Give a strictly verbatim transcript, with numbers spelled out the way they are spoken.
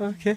Okay.